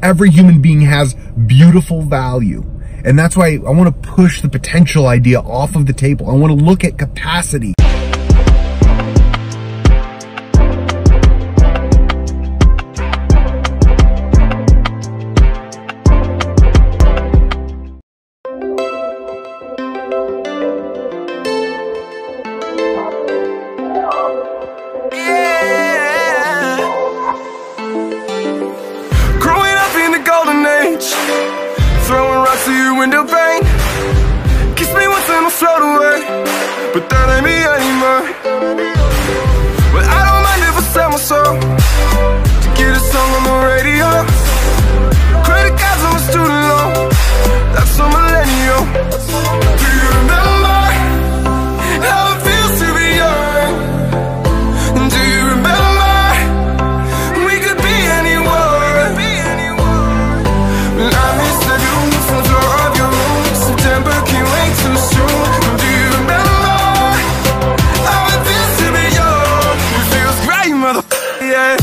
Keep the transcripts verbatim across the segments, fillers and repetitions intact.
Every human being has beautiful value. And that's why I want to push the potential idea off of the table. I want to look at capacity. Throwing rocks to your window pane. Kiss me once and I'll float away, but that ain't me anymore. But I don't mind if I sell my soul to get a song on the radio. Credit cards on my student loan, that's a millennial. Do you remember how it feels to be young? Do you remember we could be anywhere? And I miss the from the floor of your room. September came way too soon. Do you remember how it feels to be young? It feels great, mother. Yeah.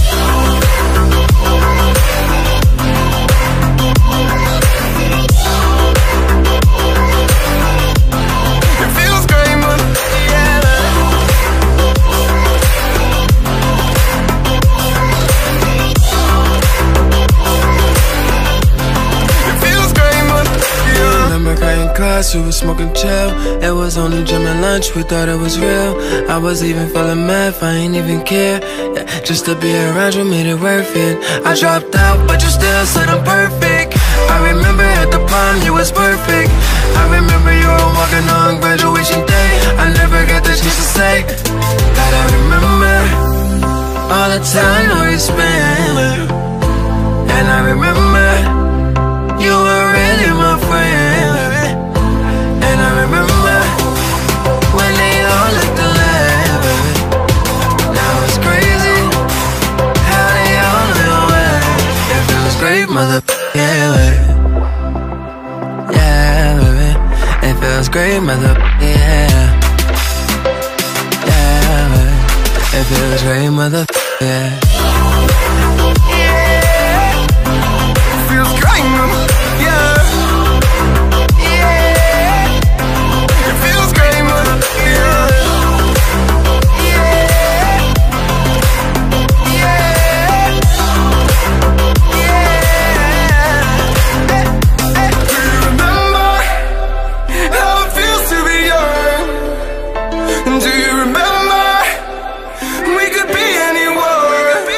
It feels great, mother. Yeah. It feels great. In class, we were smoking chill. It was only gym and lunch, we thought it was real. I was even feeling math, I ain't even care. Yeah, just to be around you made it worth it. I dropped out, but you still said I'm perfect. I remember at the prom, you was perfect. I remember you were walking on graduation day. I never got the chance to say that I remember all the time that we spent. And I remember you were really my friend. Mother, yeah, baby. Yeah, baby. It feels great, mother, yeah. Yeah, baby. It feels great, mother, yeah. Yeah. It feels great, mother, yeah. Yeah. It feels great, mother, yeah. Do you remember we could be anywhere?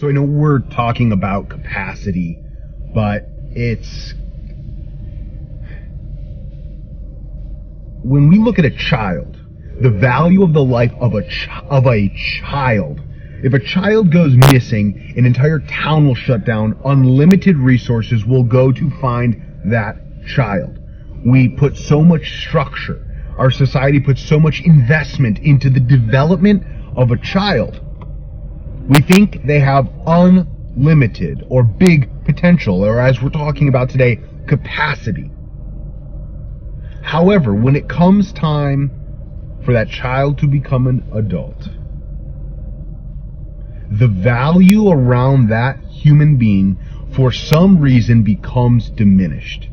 So I know we're talking about capacity, but it's... when we look at a child, the value of the life of a ch of a child, if a child goes missing, an entire town will shut down. Unlimited resources will go to find that child. We put so much structure. Our society puts so much investment into the development of a child. We think they have unlimited or big potential, or as we're talking about today, capacity. However, when it comes time for that child to become an adult, the value around that human being for some reason becomes diminished.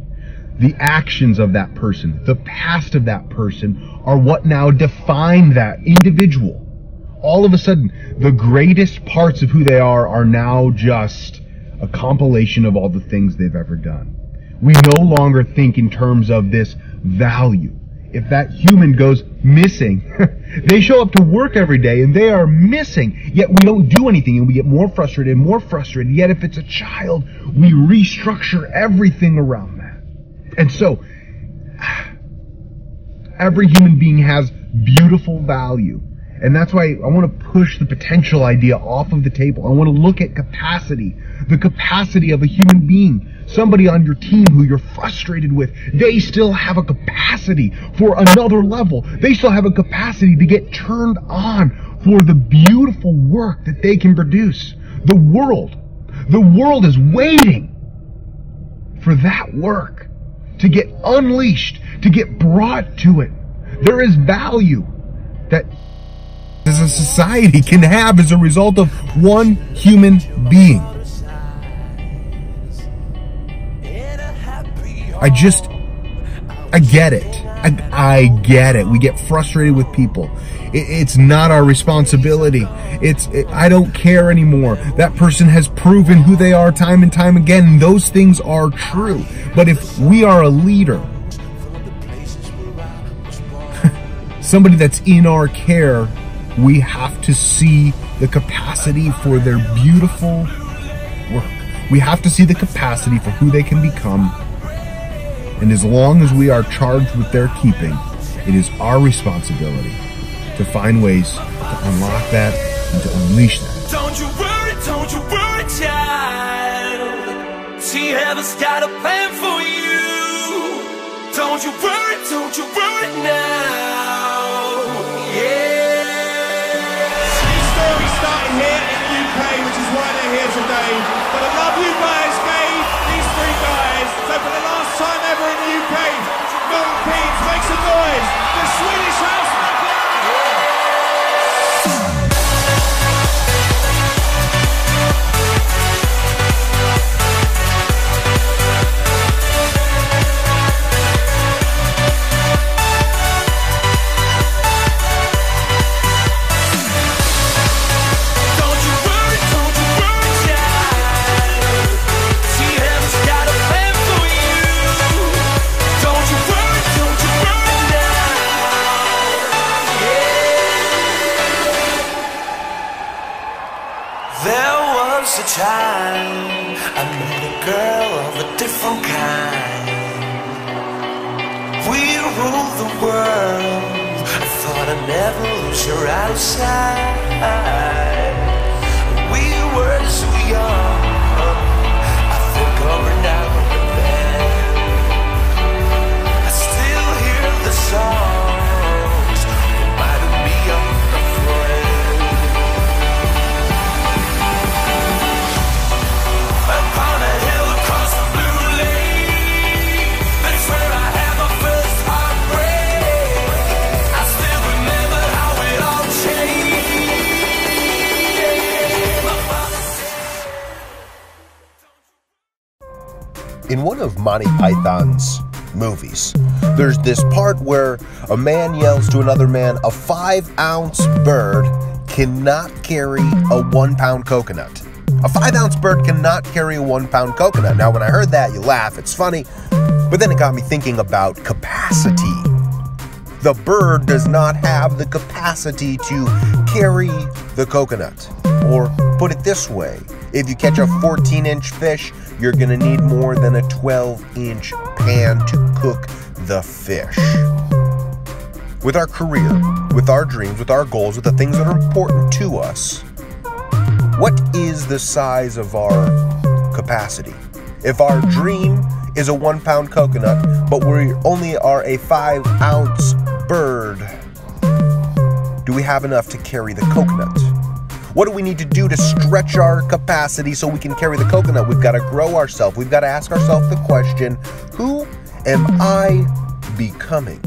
The actions of that person, the past of that person, are what now define that individual. All of a sudden, the greatest parts of who they are are now just a compilation of all the things they've ever done. We no longer think in terms of this value. If that human goes missing, they show up to work every day and they are missing, yet we don't do anything, and we get more frustrated and more frustrated. Yet if it's a child, we restructure everything around that. And so every human being has beautiful value, and that's why I want to push the potential idea off of the table. I want to look at capacity, the capacity of a human being. Somebody on your team who you're frustrated with, they still have a capacity for another level. They still have a capacity to get turned on for the beautiful work that they can produce. The world, the world is waiting for that work to get unleashed, to get brought to it. There is value that as a society can have as a result of one human being. I just, I get it. I, I get it. We get frustrated with people. It, it's not our responsibility. It's, it, I don't care anymore. That person has proven who they are time and time again. And those things are true. But if we are a leader, somebody that's in our care, we have to see the capacity for their beautiful work. We have to see the capacity for who they can become. And as long as we are charged with their keeping, it is our responsibility to find ways to unlock that and to unleash that. Don't you worry, don't you worry, child. See, heaven's got a plan for you. Don't you worry, don't you worry now. Yeah. New story starting here in the U K, which is why they're here today. But I love you guys, babe. These three guys. So for the last time ever in the U K, Norton Keats makes a noise. The Swedish House Mafia. You're outside. We were so young. I think over now and then I still hear the songs reminding me of a friend. Upon a hill across the blue lake, that's where I had my first heartbreak. I still remember. In one of Monty Python's movies, there's this part where a man yells to another man, a five ounce bird cannot carry a one pound coconut. A five ounce bird cannot carry a one pound coconut. Now, when I heard that, you laugh, it's funny, but then it got me thinking about capacity. The bird does not have the capacity to carry the coconut. Or put it this way, If you catch a fourteen inch fish, you're going to need more than a twelve inch pan to cook the fish. With our career, with our dreams, with our goals, with the things that are important to us, what is the size of our capacity? If our dream is a one pound coconut, but we only are a five ounce bird, do we have enough to carry the coconut? What do we need to do to stretch our capacity so we can carry the coconut? We've got to grow ourselves. We've got to ask ourselves the question, who am I becoming?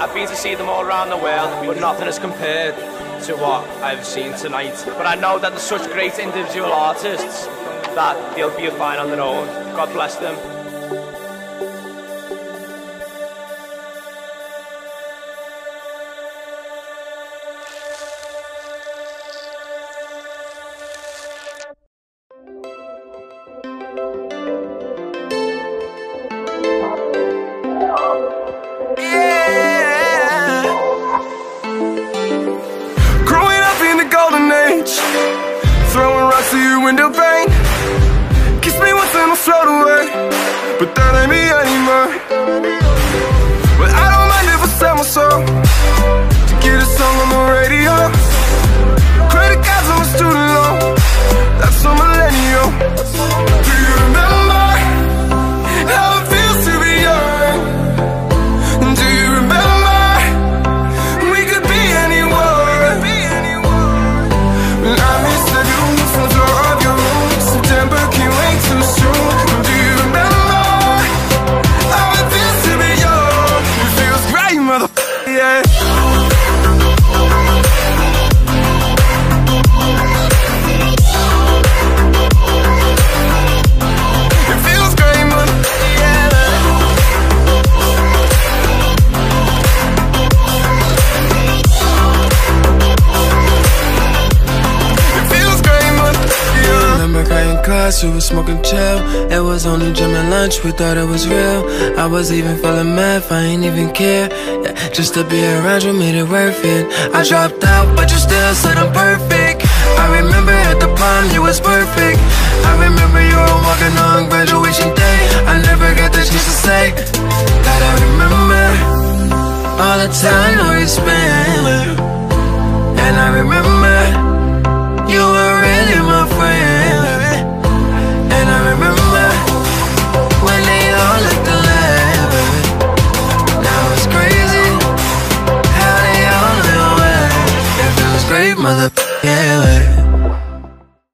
I've been to see them all around the world, but nothing is compared to what I've seen tonight. But I know that they're such great individual artists that they'll be fine on their own. God bless them. Throwing rocks to your window pane. Kiss me once and I'll float away, but that ain't me anymore. But I don't mind if I sell my soul to get a song on the radio. Credit cards on my student loan, that's a millennial. Do you remember how it feels to be young? Do you remember we could be anywhere? And I miss the front door of your room, September came way too soon. Do you remember how it feels to be young? It feels great, motherfucker, yeah. It feels great, motherfucker, yeah. It feels great, motherfucker, yeah. Remember crying in class, you were smoking chill. It was only gym and lunch, we thought it was real. I was even feeling math, I ain't even care, yeah. Just to be around you made it worth it. I dropped out, but you still said I'm perfect. I remember at the prom, you was perfect. I remember you were walking on graduation day. I never got the chance to say that I remember all the time we spent. And I remember you were really my friend. And I remember when they all looked alike. Now it's crazy how they all look alike. It feels great, motherfucker, yeah.